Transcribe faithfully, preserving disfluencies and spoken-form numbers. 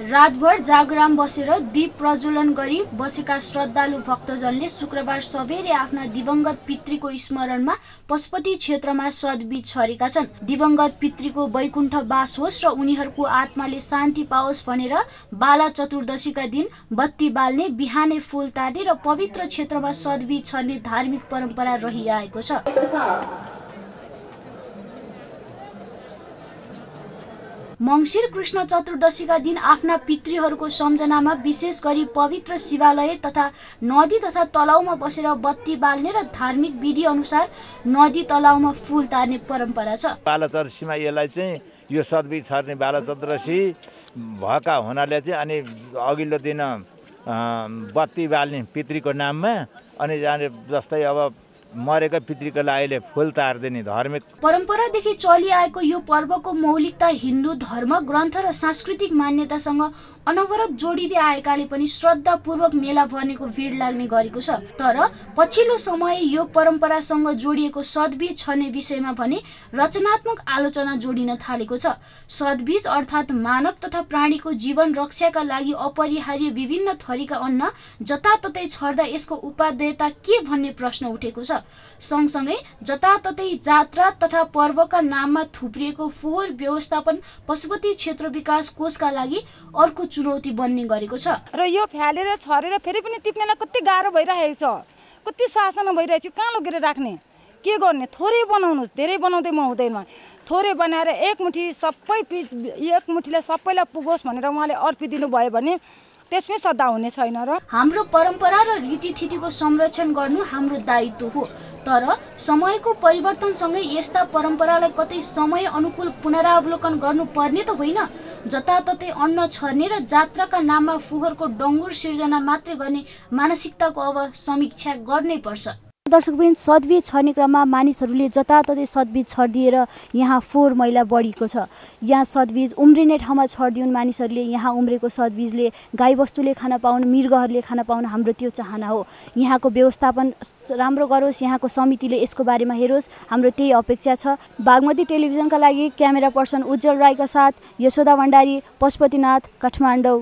रातभर जागराम बसेर दीप प्रज्वलन गरी बसेका श्रद्धालु भक्तजनले शुक्रबार सबेरे आफ्ना दिवंगत पितृको स्मरणमा पशुपति क्षेत्रमा सद्बीज छरेका छन्। दिवंगत पितृको वैकुण्ठ वास होस् र उनीहरूको आत्माले शान्ति पाओस् भनेर बाला चतुर्दशीका दिन बत्ती बाल्ने, बिहानै फूल तार्ने र पवित्र क्षेत्रमा सद्बीज छर्ने धार्मिक परम्परा रहिआएको छ। मंग्सर कृष्ण चतुर्दशी का दिन आफ्ना पितृहरूको सम्झनामा विशेष गरी पवित्र शिवालय तथा नदी तथा तलाउमा बसेर बत्ती बाल्ने र धार्मिक विधि अनुसार नदी तलाउमा फूल तार्ने परम्परा छ। बाला चतुर्दशीमा यसलाई चाहिँ यो सद्बीज छर्ने बाला चतुर्दशी भएका हुनाले चाहिँ अनि अघिल्लो दिन बत्ती बाल्ने पितृको नाममा, अनि जस्तै अब मरेका पितृकोलाई अहिले फूल तार्दिने धार्मिक परम्परादेखि चलिआएको यो पर्वको मौलिकता हिन्दू धर्म ग्रन्थ र सांस्कृतिक मान्यतासँग अनवरत जोडिँदै आएकाले पनि श्रद्धापूर्वक मेला भनेको भिड लाग्ने गरेको छ। तर पछिल्लो समय यो परम्परासँग जोडिएको सद्बीज छर्ने विषयमा भने रचनात्मक आलोचना जोडिन थालेको छ। सद्बीज अर्थात् मानव तथा प्राणीको जीवन रक्षाका लागि अपरिहार्य विभिन्न थरीका अन्न जताततै छर्दा यसको उपादेयता के भन्ने प्रश्न उठेको छ। सँगसँगै जताततै जात्रा तथा पर्वका नाममा थुप्रिएको फोहोर व्यवस्थापन पशुपति क्षेत्र विकास कोषका लागि अर्को चुनौती बन्ने गरेको छ र यो फ्यालेर छरेर फेरि पनि टिप्नेलाई कति गाह्रो भइरहेको छ, कति शासन भइरहेको छ। कहाँ लगेर राख्ने, के गर्ने? थोरै बनाउनुहोस्, धेरै बनाउँदै म हुँदैन। थोरै बनाएर एकमुठी सबै एकमुठीलाई सबैलाई पुगोस् भनेर उहाँले अर्पिदिनु भयो भने त्यसमै सदा हुने छैन र हाम्रो परम्परा र रीतिथितिको संरक्षण गर्नु हाम्रो दायित्व हो। तर समयको परिवर्तनसँगै यस्ता परम्परालाई कतै समय अनुकूल पुनरावलोकन गर्नुपर्ने त होइन। जताततै अन्न छर्ने र जात्राका नाममा फोहोरको डङ्गुर सिर्जना मात्रै गर्ने मानसिकताको अब समीक्षा गर्नै पर्छ। दर्शकवृन्द, सद्बीज छर्ने क्रममा मानिसहरूले जताततै सद्बीज छरिदिएर यहाँ फोहोर मैला बढेको छ। यहाँ सद्बीज उम्रिने ठाउँमा छरिदिउन् मानिसहरूले, यहाँ उम्रेको सद्बीजले गाईबस्तुले खान पाउन्, मृगहरूले खान पाउन्, हाम्रो त्यो चाहना हो। यहाँको व्यवस्थापन राम्रो गरोस्, यहाँको समितिले यसको बारेमा हेरोस्, हाम्रो त्यही अपेक्षा छ। बागमती टेलिभिजनका लागि क्यामेरा पर्सन उज्जवल राईका साथ यशोदा भण्डारी, पशुपतिनाथ, काठमाडौँ।